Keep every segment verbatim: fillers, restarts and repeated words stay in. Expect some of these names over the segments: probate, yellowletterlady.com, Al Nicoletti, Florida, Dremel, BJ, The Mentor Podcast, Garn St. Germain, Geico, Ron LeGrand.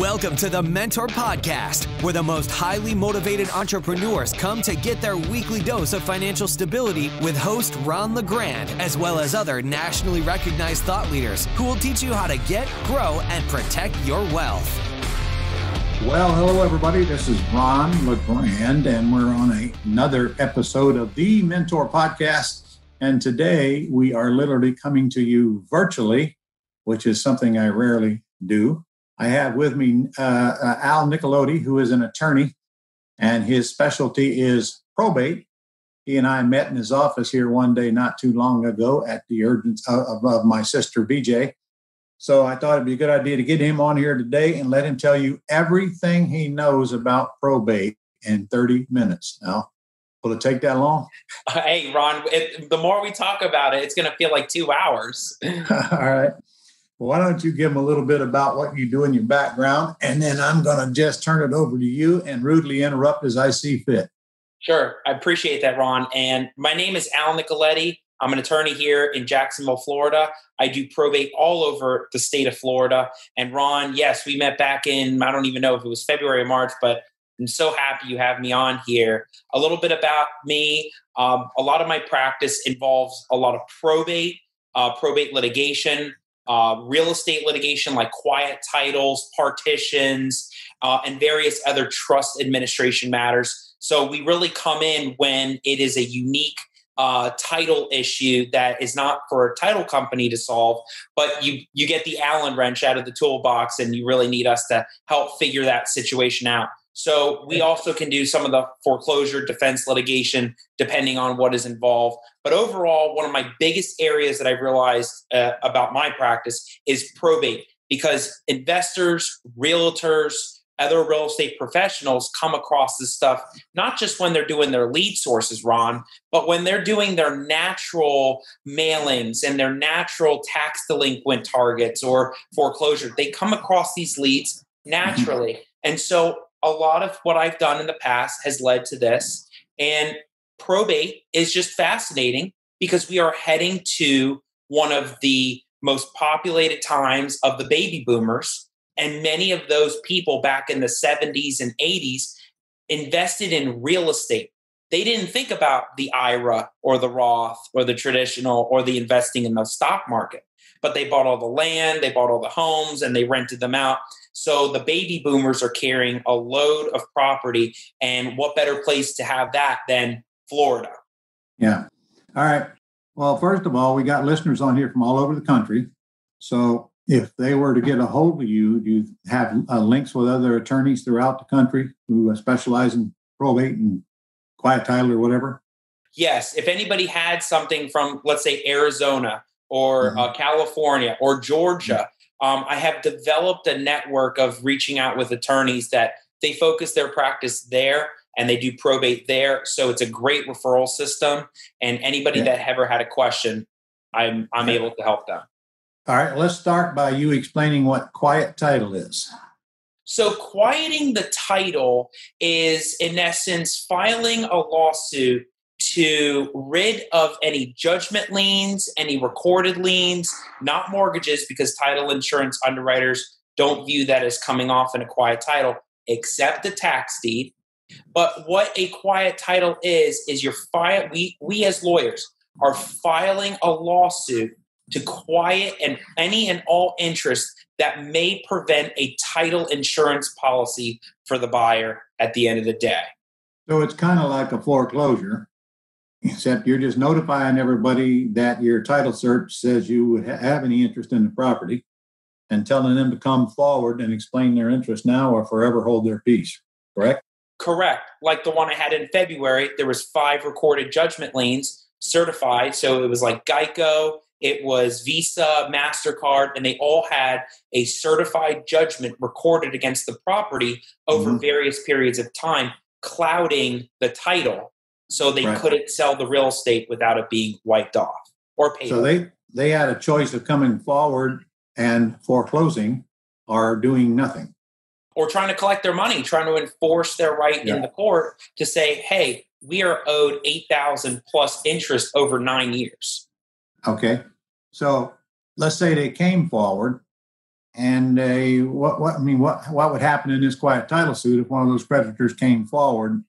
Welcome to the Mentor Podcast, where the most highly motivated entrepreneurs come to get their weekly dose of financial stability with host Ron LeGrand, as well as other nationally recognized thought leaders who will teach you how to get, grow, and protect your wealth. Well, hello, everybody. This is Ron LeGrand, and we're on a, another episode of the Mentor Podcast. And today we are literally coming to you virtually, which is something I rarely do. I have with me uh, uh, Al Nicoletti, who is an attorney, and his specialty is probate. He and I met in his office here one day not too long ago at the urgence of, of my sister, B J. So I thought it'd be a good idea to get him on here today and let him tell you everything he knows about probate in thirty minutes. Now, will it take that long? Uh, hey, Ron, it, the more we talk about it, it's going to feel like two hours. All right. Why don't you give them a little bit about what you do in your background, and then I'm going to just turn it over to you and rudely interrupt as I see fit. Sure. I appreciate that, Ron. And my name is Al Nicoletti. I'm an attorney here in Jacksonville, Florida. I do probate all over the state of Florida. And Ron, yes, we met back in, I don't even know if it was February or March, but I'm so happy you have me on here. A little bit about me. Um, a lot of my practice involves a lot of probate, uh, probate litigation, Uh, real estate litigation like quiet titles, partitions, uh, and various other trust administration matters. So we really come in when it is a unique uh, title issue that is not for a title company to solve, but you you get the Allen wrench out of the toolbox and you really need us to help figure that situation out. So we also can do some of the foreclosure defense litigation, depending on what is involved. But overall, one of my biggest areas that I've realized uh, about my practice is probate, because investors, realtors, other real estate professionals come across this stuff, not just when they're doing their lead sources, Ron, but when they're doing their natural mailings and their natural tax delinquent targets or foreclosure. They come across these leads naturally. Mm-hmm. And so a lot of what I've done in the past has led to this, and probate is just fascinating because we are heading to one of the most populated times of the baby boomers, and many of those people back in the seventies and eighties invested in real estate. They didn't think about the I R A or the Roth or the traditional or the investing in the stock market, but they bought all the land, they bought all the homes, and they rented them out. So the baby boomers are carrying a load of property, and what better place to have that than Florida? Yeah. All right. Well, first of all, we got listeners on here from all over the country. So if they were to get a hold of you, do you have uh, links with other attorneys throughout the country who specialize in probate and quiet title or whatever? Yes. If anybody had something from, let's say, Arizona or mm-hmm. uh, California or Georgia, mm-hmm. Um, I have developed a network of reaching out with attorneys that they focus their practice there and they do probate there. So it's a great referral system. And anybody yeah. that ever had a question, I'm I'm yeah. able to help them. All right. Let's start by you explaining what quiet title is. So quieting the title is, in essence, filing a lawsuit to rid of any judgment liens, any recorded liens, not mortgages, because title insurance underwriters don't view that as coming off in a quiet title, except the tax deed. But what a quiet title is, is you're fi- we, we as lawyers are filing a lawsuit to quiet and any and all interest that may prevent a title insurance policy for the buyer at the end of the day. So it's kind of like a foreclosure, except you're just notifying everybody that your title search says you would ha- have any interest in the property and telling them to come forward and explain their interest now or forever hold their peace, correct? Correct. Like the one I had in February, there was five recorded judgment liens certified. So it was like Geico, it was Visa, MasterCard, and they all had a certified judgment recorded against the property over mm-hmm. various periods of time, clouding the title. So they right. couldn't sell the real estate without it being wiped off or paid. So they, they had a choice of coming forward and foreclosing or doing nothing. Or trying to collect their money, trying to enforce their right yeah. in the court to say, hey, we are owed eight thousand plus interest over nine years. Okay. So let's say they came forward And uh, what, what I mean, what what would happen in this quiet title suit if one of those creditors came forward?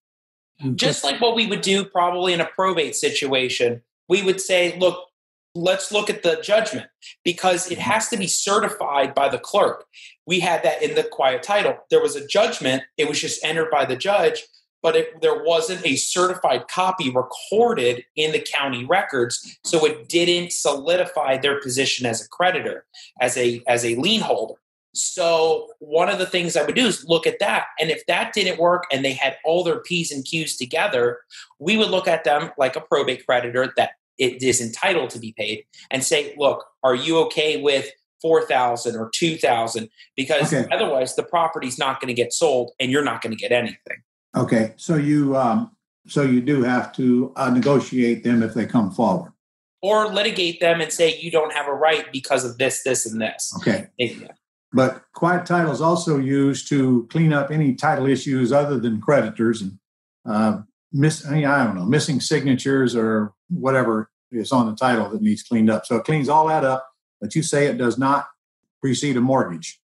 Just like what we would do probably in a probate situation, we would say, look, let's look at the judgment because it has to be certified by the clerk. We had that in the quiet title. There was a judgment. It was just entered by the judge, but it, there wasn't a certified copy recorded in the county records. So it didn't solidify their position as a creditor, as a, as a lien holder. So one of the things I would do is look at that. And if that didn't work and they had all their P's and Q's together, we would look at them like a probate creditor that it is entitled to be paid and say, look, are you okay with four thousand dollars or two thousand dollars? Because okay. Otherwise the property's not going to get sold and you're not going to get anything. Okay. So you, um, so you do have to uh, negotiate them if they come forward. Or litigate them and say, you don't have a right because of this, this, and this. Okay. Yeah. But quiet title is also used to clean up any title issues other than creditors and uh, miss, I don't know, missing signatures or whatever is on the title that needs cleaned up. So it cleans all that up, but you say it does not precede a mortgage.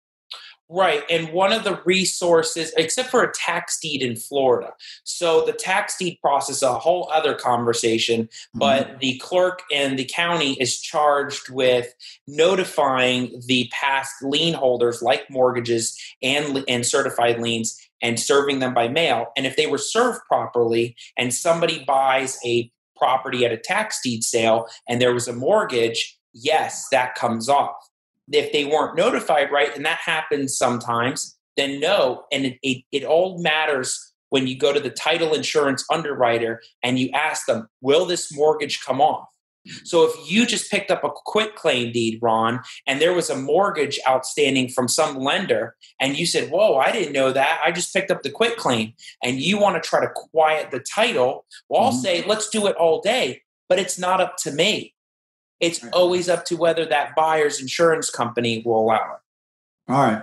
Right. And one of the resources, except for a tax deed in Florida. So the tax deed process, a whole other conversation, mm-hmm. but the clerk and the county is charged with notifying the past lien holders like mortgages and, and certified liens and serving them by mail. And if they were served properly and somebody buys a property at a tax deed sale and there was a mortgage, yes, that comes off. If they weren't notified, right, and that happens sometimes, then no. And it, it, it all matters when you go to the title insurance underwriter and you ask them, will this mortgage come off? So if you just picked up a quit claim deed, Ron, and there was a mortgage outstanding from some lender, and you said, whoa, I didn't know that. I just picked up the quit claim. And you want to try to quiet the title, well, I'll mm-hmm. say, let's do it all day, but it's not up to me. It's always up to whether that buyer's insurance company will allow it. All right.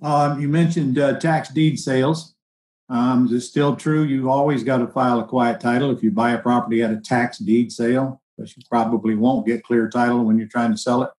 Um, you mentioned uh, tax deed sales. Um, is it still true? You always got to file a quiet title if you buy a property at a tax deed sale, but you probably won't get clear title when you're trying to sell it.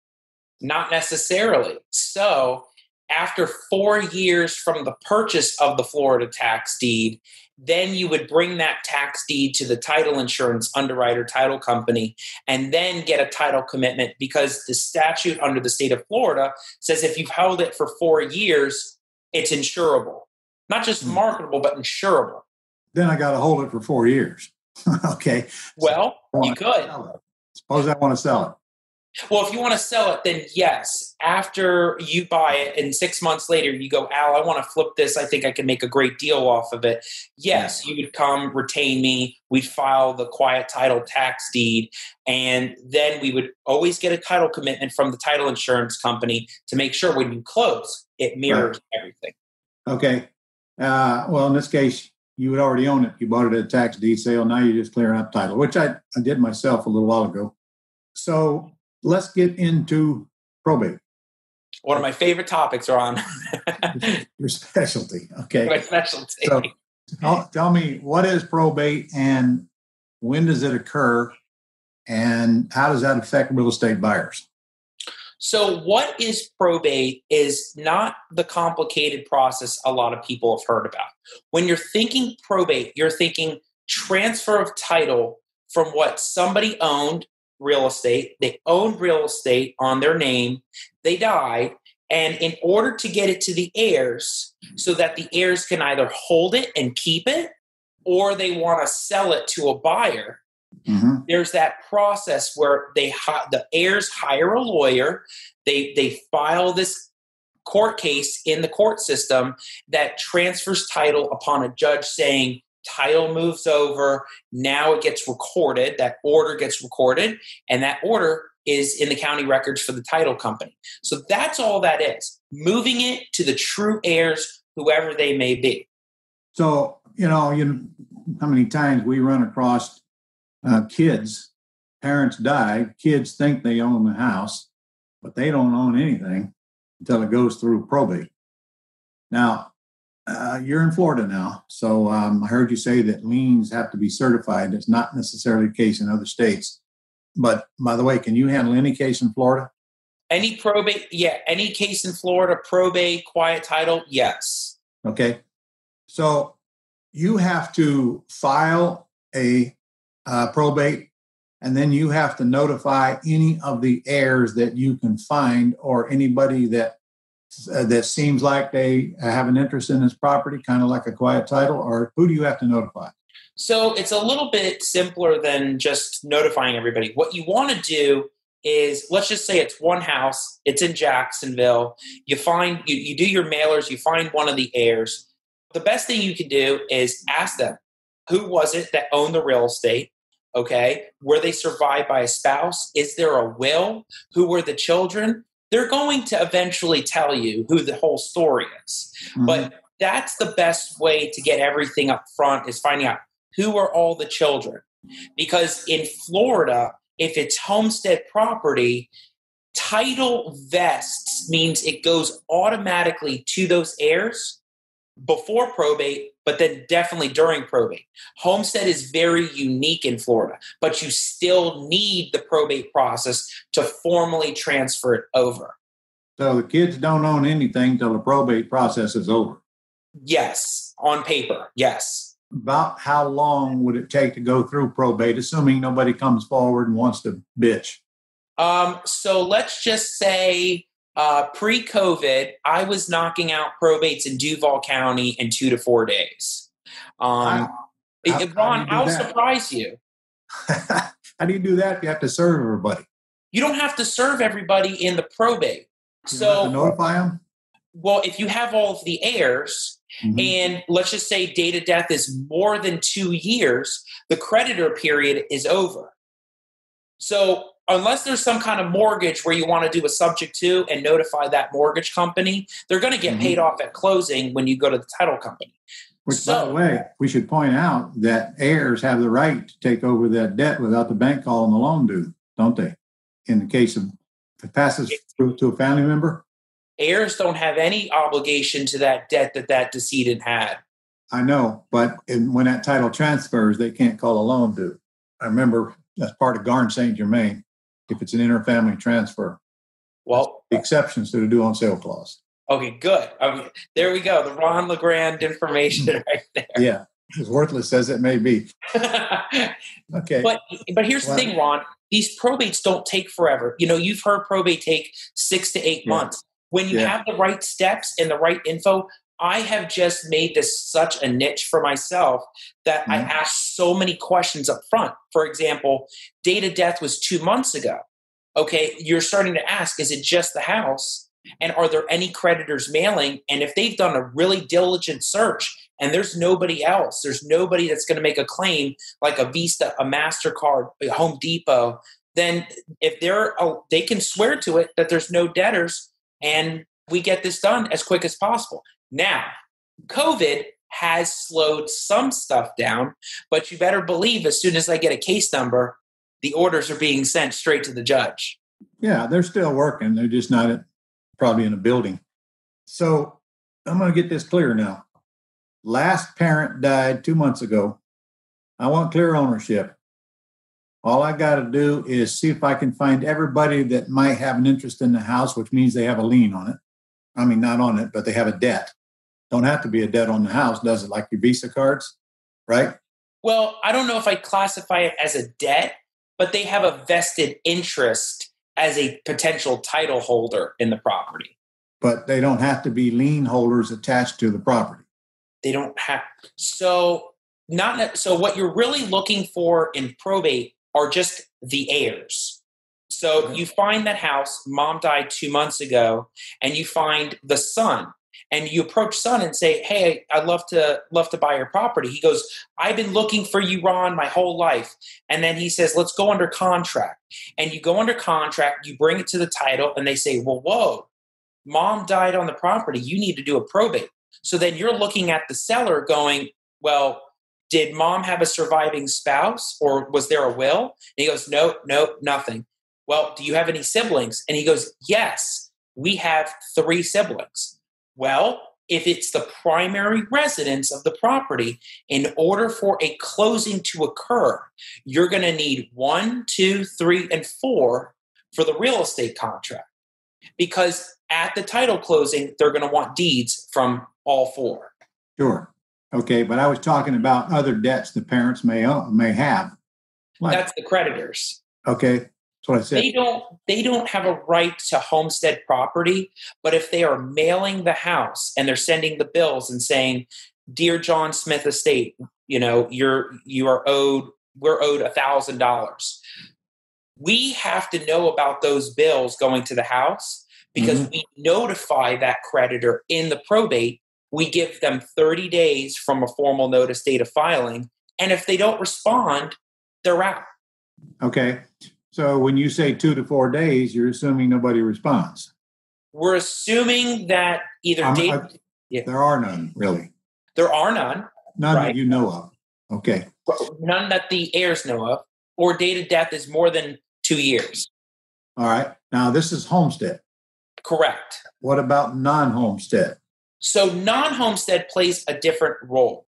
Not necessarily. So after four years from the purchase of the Florida tax deed, then you would bring that tax deed to the title insurance underwriter title company and then get a title commitment because the statute under the state of Florida says if you've held it for four years, it's insurable. Not just marketable, but insurable. Then I got to hold it for four years. Okay. Well, so you could. Suppose I want to sell it. Well, if you want to sell it, then yes. After you buy it and six months later, you go, Al, I want to flip this. I think I can make a great deal off of it. Yes, you would come, retain me. We'd file the quiet title tax deed. And then we would always get a title commitment from the title insurance company to make sure when you close, it mirrors right. everything. Okay. Uh, well, in this case, you would already own it. You bought it at a tax deed sale. Now you're just clearing up title, which I, I did myself a little while ago. So let's get into probate. One of my favorite topics, Ron. Your specialty. Okay. My specialty. So, tell, tell me, what is probate and when does it occur and how does that affect real estate buyers? So what is probate is not the complicated process a lot of people have heard about. When you're thinking probate, you're thinking transfer of title from what somebody owned real estate. They owned real estate on their name. They died. And in order to get it to the heirs so that the heirs can either hold it and keep it or they want to sell it to a buyer, mm-hmm. there's that process where they hi- the heirs hire a lawyer. They, they file this court case in the court system that transfers title upon a judge saying, title moves over. Now it gets recorded. That order gets recorded. And that order is in the county records for the title company. So that's all that is. Moving it to the true heirs, whoever they may be. So, you know, you know how many times we run across uh, kids, parents die, kids think they own the house, but they don't own anything until it goes through probate. Now, Uh, you're in Florida now, so um, I heard you say that liens have to be certified. It's not necessarily the case in other states. But, by the way, can you handle any case in Florida? Any probate, yeah, any case in Florida, probate, quiet title, yes. Okay. So you have to file a uh, probate, and then you have to notify any of the heirs that you can find or anybody that uh, that seems like they have an interest in this property, kind of like a quiet title, or who do you have to notify? So it's a little bit simpler than just notifying everybody. What you want to do is, let's just say it's one house, it's in Jacksonville, you find, you, you do your mailers, you find one of the heirs. The best thing you can do is ask them, who was it that owned the real estate? Okay. Were they survived by a spouse? Is there a will? Who were the children? They're going to eventually tell you who the whole story is. Mm-hmm. But that's the best way to get everything up front, is finding out who are all the children. Because in Florida, if it's homestead property, title vests means it goes automatically to those heirs before probate, but then definitely during probate. Homestead is very unique in Florida, but you still need the probate process to formally transfer it over. So the kids don't own anything till the probate process is over? Yes, on paper, yes. About how long would it take to go through probate, assuming nobody comes forward and wants to bitch? Um, so let's just say uh, pre-COVID, I was knocking out probates in Duval County in two to four days. Um, I, I, Ron, I'll surprise you. How do you do that if you have to serve everybody? You don't have to serve everybody in the probate. You so have to notify them? Well, if you have all of the heirs... Mm-hmm. And let's just say date of death is more than two years, the creditor period is over. So unless there's some kind of mortgage where you want to do a subject to and notify that mortgage company, they're going to get mm-hmm. paid off at closing when you go to the title company. Which, so, by the way, we should point out that heirs have the right to take over that debt without the bank calling the loan due, don't they? In the case of if it passes through to a family member? Heirs don't have any obligation to that debt that that decedent had. I know, but in, when that title transfers, they can't call a loan due. I remember that's part of Garn Saint Germain, if it's an interfamily transfer. Well, exceptions to the due on sale clause. Okay, good. Okay, there we go. The Ron LeGrand information right there. Yeah, as worthless as it may be. Okay. But but here's well, the thing, Ron. These probates don't take forever. You know, you've heard probate take six to eight yeah. months. When you yeah. have the right steps and the right info, I have just made this such a niche for myself that mm-hmm. I ask so many questions up front. For example, date of death was two months ago. Okay, you're starting to ask, is it just the house? And are there any creditors mailing? And if they've done a really diligent search and there's nobody else, there's nobody that's going to make a claim like a Visa, a MasterCard, a Home Depot, then if they're, oh, they can swear to it that there's no debtors. And we get this done as quick as possible. Now, COVID has slowed some stuff down, but you better believe as soon as I get a case number, the orders are being sent straight to the judge. Yeah, they're still working. They're just not at, probably in a building. So I'm going to get this clear now. Last parent died two months ago. I want clear ownership. All I got to do is see if I can find everybody that might have an interest in the house, which means they have a lien on it. I mean, not on it, but they have a debt. Don't have to be a debt on the house, does it? Like your Visa cards, right? Well, I don't know if I classify it as a debt, but they have a vested interest as a potential title holder in the property. But they don't have to be lien holders attached to the property. They don't have. So not so what you're really looking for in probate are just the heirs. So you find that house, mom died two months ago, and you find the son. And you approach son and say, hey, I'd love to love to buy your property. He goes, I've been looking for you, Ron, my whole life. And then he says, let's go under contract. And you go under contract, you bring it to the title, and they say, well, whoa, mom died on the property. You need to do a probate. So then you're looking at the seller going, well, did mom have a surviving spouse or was there a will? And he goes, no, no, nothing. Well, do you have any siblings? And he goes, yes, we have three siblings. Well, if it's the primary residence of the property, in order for a closing to occur, you're going to need one, two, three, and four for the real estate contract. because at the title closing, they're going to want deeds from all four. Sure. Okay. But I was talking about other debts the parents may own, may have. Like, that's the creditors. Okay. That's what I said. They don't, they don't have a right to homestead property, but if they are mailing the house and they're sending the bills and saying, "Dear John Smith Estate, you know, you're, you are owed, we're owed a thousand dollars." We have to know about those bills going to the house because mm-hmm. we notify that creditor in the probate. We give them thirty days from a formal notice date of filing. And if they don't respond, they're out. Okay. So when you say two to four days, you're assuming nobody responds. We're assuming that either I'm, date. I, yeah. There are none, really. There are none. None right? that you know of. Okay. None that the heirs know of, or date of death is more than two years. All right. Now, this is homestead. Correct. What about non-homestead? So non-homestead plays a different role.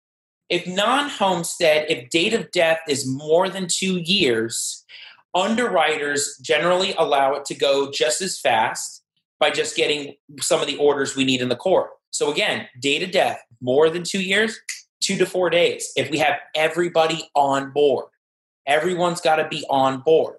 If non-homestead, if date of death is more than two years, underwriters generally allow it to go just as fast by just getting some of the orders we need in the court. So again, date of death, more than two years, two to four days. If we have everybody on board, everyone's got to be on board.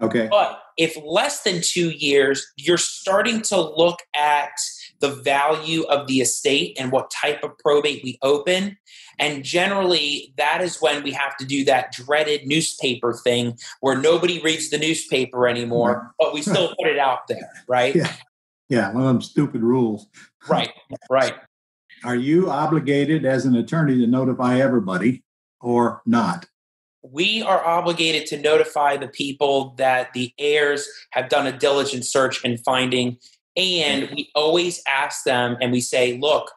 Okay. But if less than two years, you're starting to look at the value of the estate and what type of probate we open. And generally, that is when we have to do that dreaded newspaper thing where nobody reads the newspaper anymore, right. but we still put it out there, right? Yeah, yeah, one of them stupid rules. Right, right. Are you obligated as an attorney to notify everybody or not? We are obligated to notify the people that the heirs have done a diligent search and finding. And we always ask them and we say, look,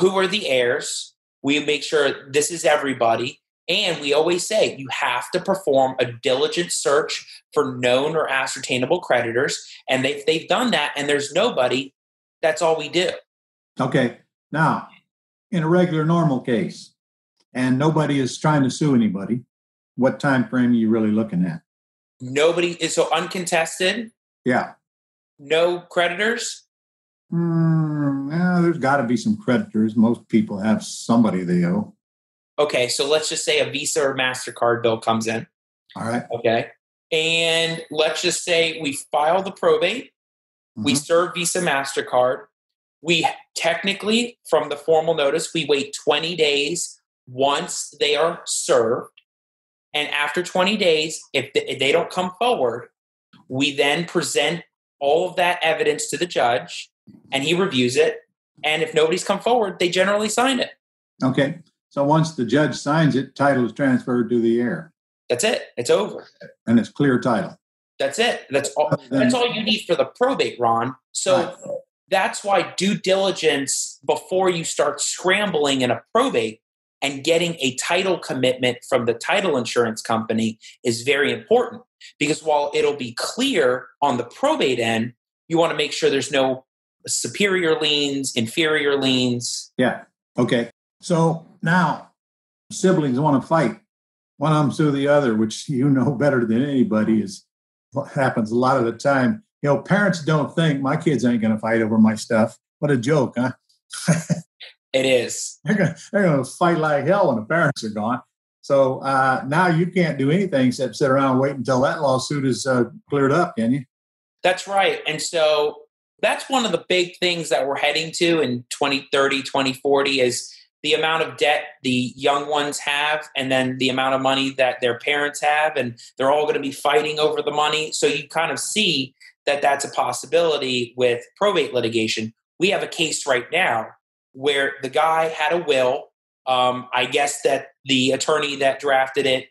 who are the heirs? We make sure this is everybody. And we always say you have to perform a diligent search for known or ascertainable creditors. And if they've done that and there's nobody, that's all we do. Okay. Now, in a regular normal case, and nobody is trying to sue anybody, what time frame are you really looking at? Nobody is so uncontested. Yeah. No creditors? Mm, well, there's got to be some creditors. Most people have somebody they owe. Okay, so let's just say a Visa or MasterCard bill comes in. All right. Okay. And let's just say we file the probate. Mm-hmm. We serve Visa, MasterCard. We technically, from the formal notice, we wait twenty days once they are served. And after twenty days, if they don't come forward, we then present all of that evidence to the judge and he reviews it. And if nobody's come forward, they generally sign it. Okay. So once the judge signs it, title is transferred to the heir. That's it. It's over. And it's clear title. That's it. That's all, then, that's all you need for the probate, Ron. So right. That's why due diligence before you start scrambling in a probate and getting a title commitment from the title insurance company is very important, because while it'll be clear on the probate end, you want to make sure there's no superior liens, inferior liens. Yeah. Okay. So now siblings want to fight. One of them sue the other, which you know better than anybody is what happens a lot of the time. You know, parents don't think my kids ain't going to fight over my stuff. What a joke, huh? It is. They're going they're going to fight like hell when the parents are gone. So uh, now you can't do anything except sit around and wait until that lawsuit is uh, cleared up, can you? That's right. And so that's one of the big things that we're heading to in twenty thirty, twenty forty is the amount of debt the young ones have and then the amount of money that their parents have. And they're all going to be fighting over the money. So you kind of see that that's a possibility with probate litigation. We have a case right now where the guy had a will. Um, I guess that the attorney that drafted it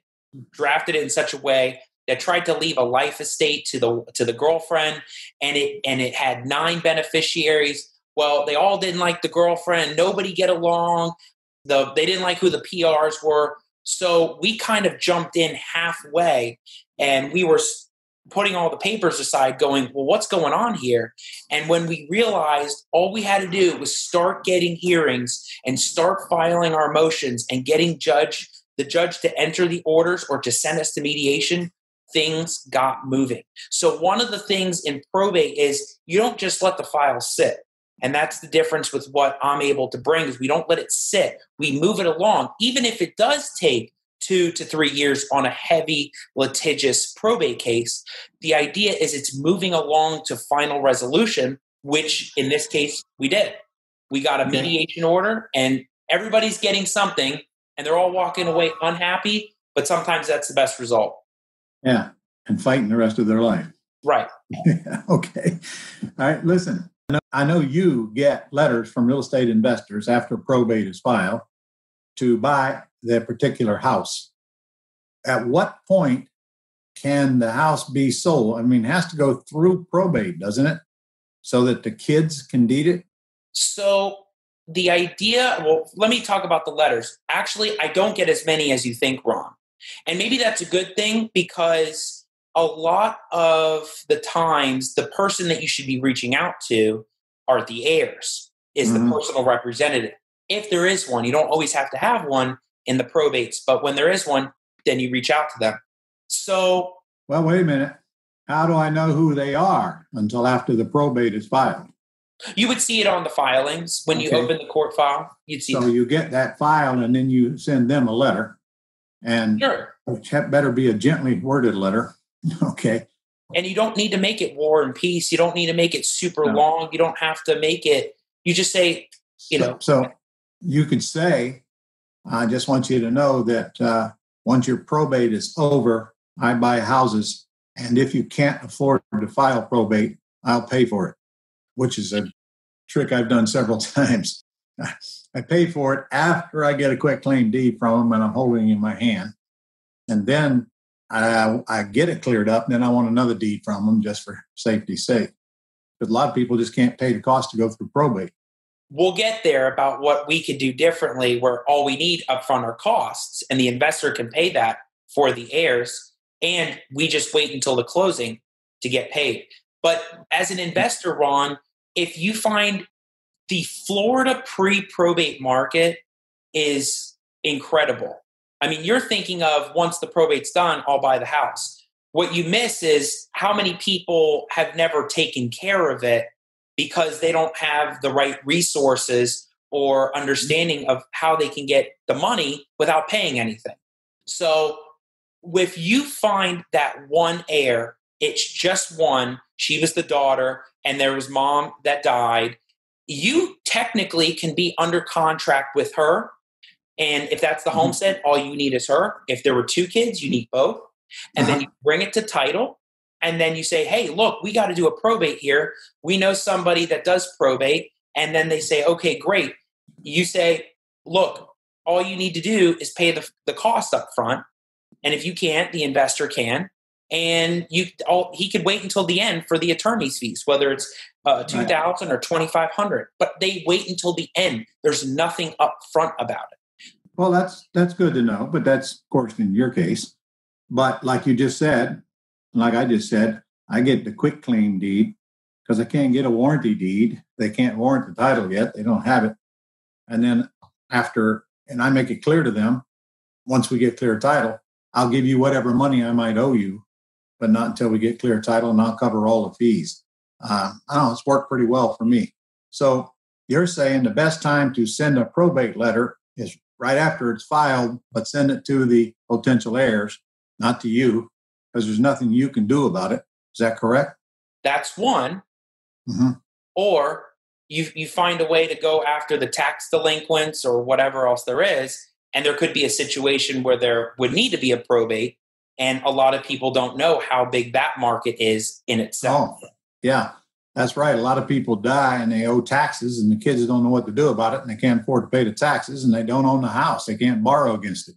drafted it in such a way that tried to leave a life estate to the to the girlfriend, and it and it had nine beneficiaries. Well, they all didn't like the girlfriend. Nobody get along. The they didn't like who the P Rs were. So we kind of jumped in halfway, and we were putting all the papers aside going, well, what's going on here? And when we realized all we had to do was start getting hearings and start filing our motions and getting judge, the judge to enter the orders or to send us to mediation, things got moving. So one of the things in probate is you don't just let the file sit. And that's the difference with what I'm able to bring is we don't let it sit. We move it along, even if it does take two to three years on a heavy litigious probate case. The idea is it's moving along to final resolution, which in this case we did. We got a mediation order and everybody's getting something and they're all walking away unhappy, but sometimes that's the best result. Yeah. And fighting the rest of their life. Right. Okay. All right. Listen, I know you get letters from real estate investors after probate is filed to buy their particular house. At what point can the house be sold? I mean, it has to go through probate, doesn't it? So that the kids can deed it? So the idea, well, let me talk about the letters. Actually, I don't get as many as you think, Ron. And maybe that's a good thing because a lot of the times the person that you should be reaching out to are the heirs, is mm-hmm. the personal representative. If there is one, you don't always have to have one in the probates, but when there is one, then you reach out to them. So, well, wait a minute. How do I know who they are until after the probate is filed? You would see it on the filings. When okay. you open the court file, you'd see So them. You get that file and then you send them a letter. And sure. Which better be a gently worded letter. Okay. And you don't need to make it War and Peace. You don't need to make it super no. long. You don't have to make it. You just say, you so, know. So you could say, I just want you to know that uh, once your probate is over, I buy houses. And if you can't afford to file probate, I'll pay for it, which is a trick I've done several times. I pay for it after I get a quick claim deed from them and I'm holding it in my hand. And then I, I get it cleared up. And then I want another deed from them just for safety's sake. Because a lot of people just can't pay the cost to go through probate. We'll get there about what we could do differently where all we need upfront are costs and the investor can pay that for the heirs. And we just wait until the closing to get paid. But as an investor, Ron, if you find the Florida pre-probate market is incredible. I mean, you're thinking of once the probate's done, I'll buy the house. What you miss is how many people have never taken care of it because they don't have the right resources or understanding of how they can get the money without paying anything. So if you find that one heir, it's just one, she was the daughter, and there was mom that died, you technically can be under contract with her. And if that's the mm-hmm. homestead, all you need is her. If there were two kids, you need both. And uh-huh. then you bring it to title. And then you say, hey, look, we got to do a probate here. We know somebody that does probate. And then they say, okay, great. You say, look, all you need to do is pay the, the cost up front. And if you can't, the investor can. And you, all, he could wait until the end for the attorney's fees, whether it's uh, two thousand dollars or twenty-five hundred dollars. But they wait until the end. There's nothing up front about it. Well, that's that's good to know, but that's, of course, in your case. But like you just said, like I just said, I get the quick claim deed because I can't get a warranty deed. They can't warrant the title yet. They don't have it. And then after, and I make it clear to them, once we get clear title, I'll give you whatever money I might owe you, but not until we get clear title, and I'll cover all the fees. Uh, I don't know, it's worked pretty well for me. So you're saying the best time to send a probate letter is right after it's filed, but send it to the potential heirs, not to you, because there's nothing you can do about it. Is that correct? That's one. Mm-hmm. Or you you find a way to go after the tax delinquents or whatever else there is, and there could be a situation where there would need to be a probate. And a lot of people don't know how big that market is in itself. Oh, yeah, that's right. A lot of people die and they owe taxes and the kids don't know what to do about it and they can't afford to pay the taxes and they don't own the house. They can't borrow against it.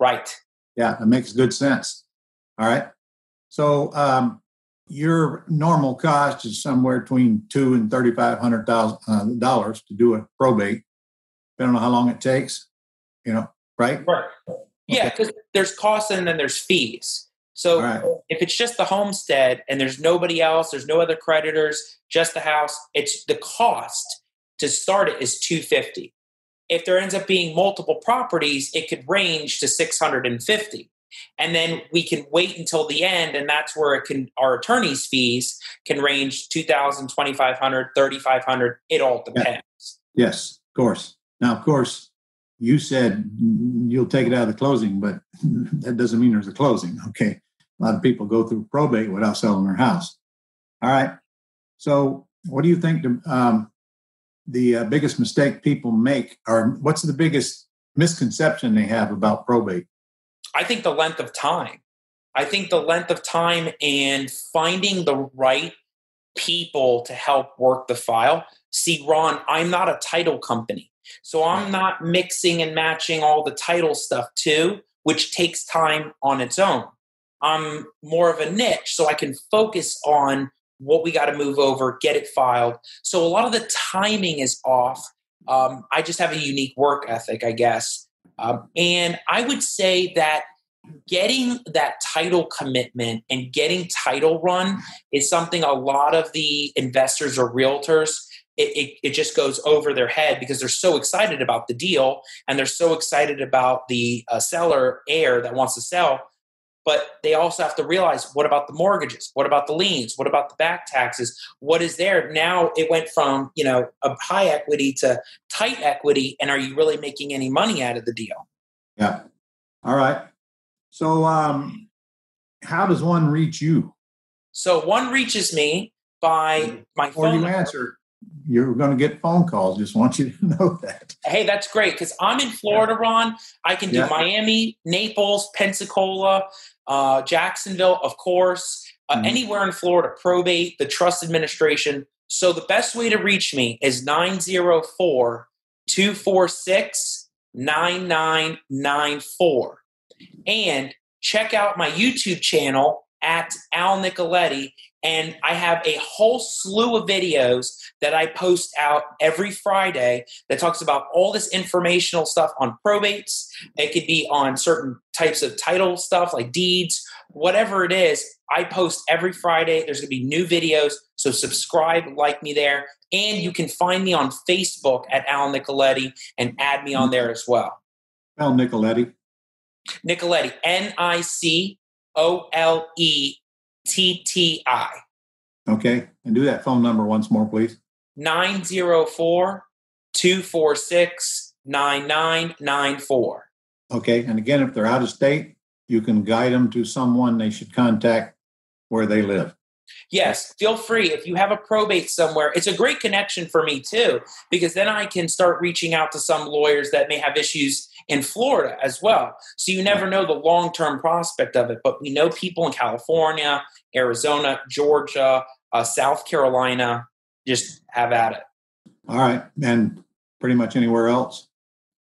Right. Yeah, that makes good sense. All right. So um, your normal cost is somewhere between two and thirty-five hundred dollars to do a probate, depending on how long it takes, you know, right? Right. Yeah, because okay. there's costs and then there's fees. So right. if it's just the homestead and there's nobody else, there's no other creditors, just the house, it's the cost to start it is two hundred fifty dollars. If there ends up being multiple properties, it could range to six hundred fifty dollars. And then we can wait until the end, and that's where it can, our attorney's fees can range two thousand dollars, twenty-five hundred dollars, thirty-five hundred dollars. It all depends. Yeah. Yes, of course. Now, of course, you said you'll take it out of the closing, but that doesn't mean there's a closing, okay? A lot of people go through probate without selling their house. All right. So what do you think the, um, the uh, biggest mistake people make, or what's the biggest misconception they have about probate? I think the length of time. I think the length of time and finding the right people to help work the file. See, Ron, I'm not a title company, so I'm not mixing and matching all the title stuff too, which takes time on its own. I'm more of a niche, so I can focus on what we got to move over, get it filed. So a lot of the timing is off. Um, I just have a unique work ethic, I guess. Um, and I would say that getting that title commitment and getting title run is something a lot of the investors or realtors, it, it, it just goes over their head because they're so excited about the deal and they're so excited about the uh, seller heir that wants to sell. But they also have to realize, what about the mortgages? What about the liens? What about the back taxes? What is there? Now it went from, you know, a high equity to tight equity. And are you really making any money out of the deal? Yeah. All right. So um, how does one reach you? So one reaches me by my Before phone. Before you answer, you're going to get phone calls. Just want you to know that. Hey, that's great. Because I'm in Florida, Ron. I can do yeah. Miami, Naples, Pensacola, Uh, Jacksonville, of course, uh, mm-hmm. anywhere in Florida, probate, the trust administration. So the best way to reach me is nine oh four, two four six, nine nine nine four. And check out my YouTube channel at Al Nicoletti. And I have a whole slew of videos that I post out every Friday that talks about all this informational stuff on probates. It could be on certain types of title stuff like deeds, whatever it is. I post every Friday. There's going to be new videos. So subscribe, like me there. And you can find me on Facebook at Al Nicoletti and add me on there as well. Al Nicoletti. Nicoletti, N I C O L E T T I. Okay. And do that phone number once more, please. nine oh four, two four six, nine nine nine four. Okay. And again, if they're out of state, you can guide them to someone they should contact where they live. Yes. Feel free. If you have a probate somewhere, it's a great connection for me too, because then I can start reaching out to some lawyers that may have issues in Florida as well. So you never know the long-term prospect of it, but we know people in California, Arizona, Georgia, uh, South Carolina, just have at it. All right. And pretty much anywhere else?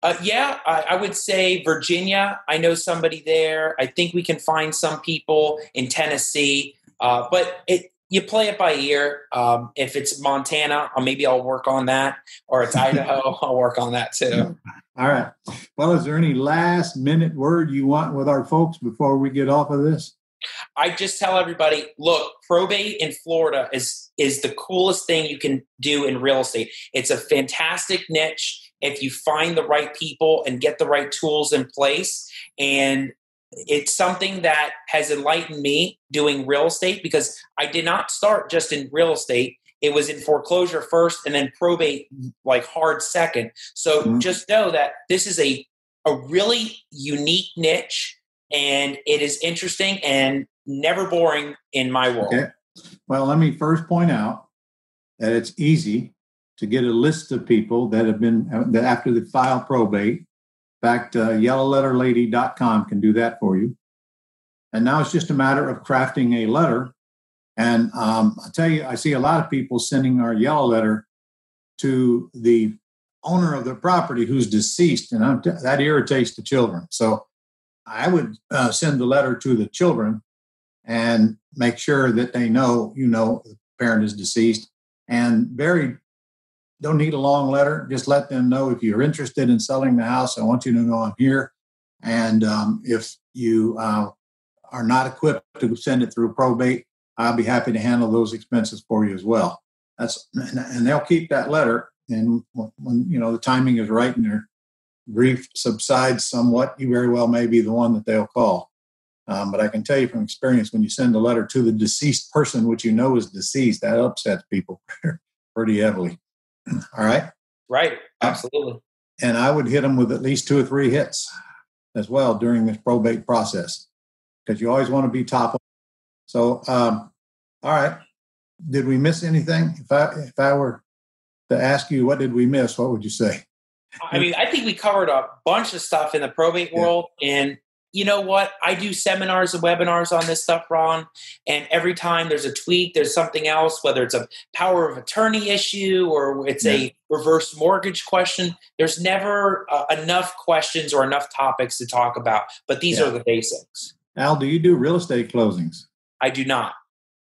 Uh, yeah, I, I would say Virginia. I know somebody there. I think we can find some people in Tennessee. Uh, but it, you play it by ear. Um, if it's Montana, or maybe I'll work on that. Or it's Idaho, I'll work on that too. All right. Well, is there any last minute word you want with our folks before we get off of this? I just tell everybody, look, probate in Florida is is the coolest thing you can do in real estate. It's a fantastic niche if you find the right people and get the right tools in place. And it's something that has enlightened me doing real estate, because I did not start just in real estate. It was in foreclosure first and then probate like hard second. So mm-hmm. just know that this is a, a really unique niche, and it is interesting and never boring in my world. Okay. Well, let me first point out that it's easy to get a list of people that have been, that after the file probate. In fact, uh, yellow letter lady dot com can do that for you. And now it's just a matter of crafting a letter. And um, I tell you, I see a lot of people sending our yellow letter to the owner of the property who's deceased, and I'm t- that irritates the children. So I would uh, send the letter to the children and make sure that they know, you know, the parent is deceased and buried. Don't need a long letter. Just let them know, if you're interested in selling the house, I want you to know I'm here. And um, if you uh, are not equipped to send it through probate, I'll be happy to handle those expenses for you as well. That's and they'll keep that letter. And when you know the timing is right and their grief subsides somewhat, you very well may be the one that they'll call. Um, but I can tell you from experience, when you send a letter to the deceased person, which you know is deceased, that upsets people pretty heavily. All right? Right. Absolutely. Uh, and I would hit them with at least two or three hits as well during this probate process, because you always want to be top of. So, um, all right. Did we miss anything? If I, if I were to ask you, what did we miss? What would you say? I mean, I think we covered a bunch of stuff in the probate world. Yeah. And you know what? I do seminars and webinars on this stuff, Ron. And every time there's a tweak, there's something else, whether it's a power of attorney issue or it's yeah. a reverse mortgage question. There's never uh, enough questions or enough topics to talk about. But these yeah. are the basics. Al, do you do real estate closings? I do not.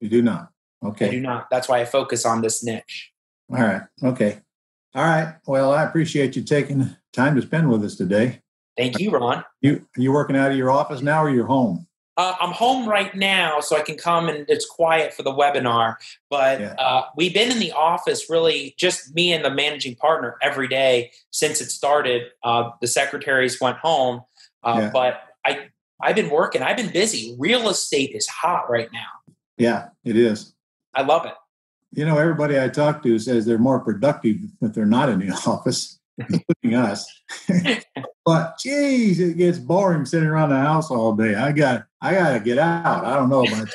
You do not? Okay. I do not. That's why I focus on this niche. All right. Okay. All right. Well, I appreciate you taking time to spend with us today. Thank you, Ron. You are you working out of your office now or your home? Uh, I'm home right now, so I can come and it's quiet for the webinar. But yeah. uh, we've been in the office really just me and the managing partner every day since it started. Uh, the secretaries went home, uh, yeah. but I I've been working. I've been busy. Real estate is hot right now. Yeah, it is. I love it. You know, everybody I talk to says they're more productive if they're not in the office, including us. But geez, it gets boring sitting around the house all day. I got, I got to get out. I don't know about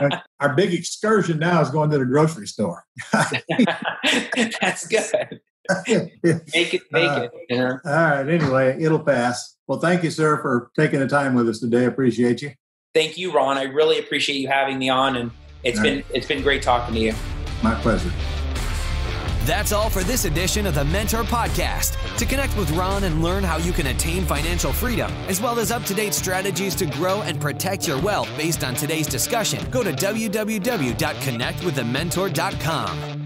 you. Our big excursion now is going to the grocery store. That's good. Make it, make uh, it. Yeah. All right. Anyway, it'll pass. Well, thank you, sir, for taking the time with us today. Appreciate you. Thank you, Ron. I really appreciate you having me on, and it's all been right. it's been great talking to you. My pleasure. That's all for this edition of the Mentor Podcast. To connect with Ron and learn how you can attain financial freedom, as well as up-to-date strategies to grow and protect your wealth based on today's discussion, go to w w w dot connect with the mentor dot com.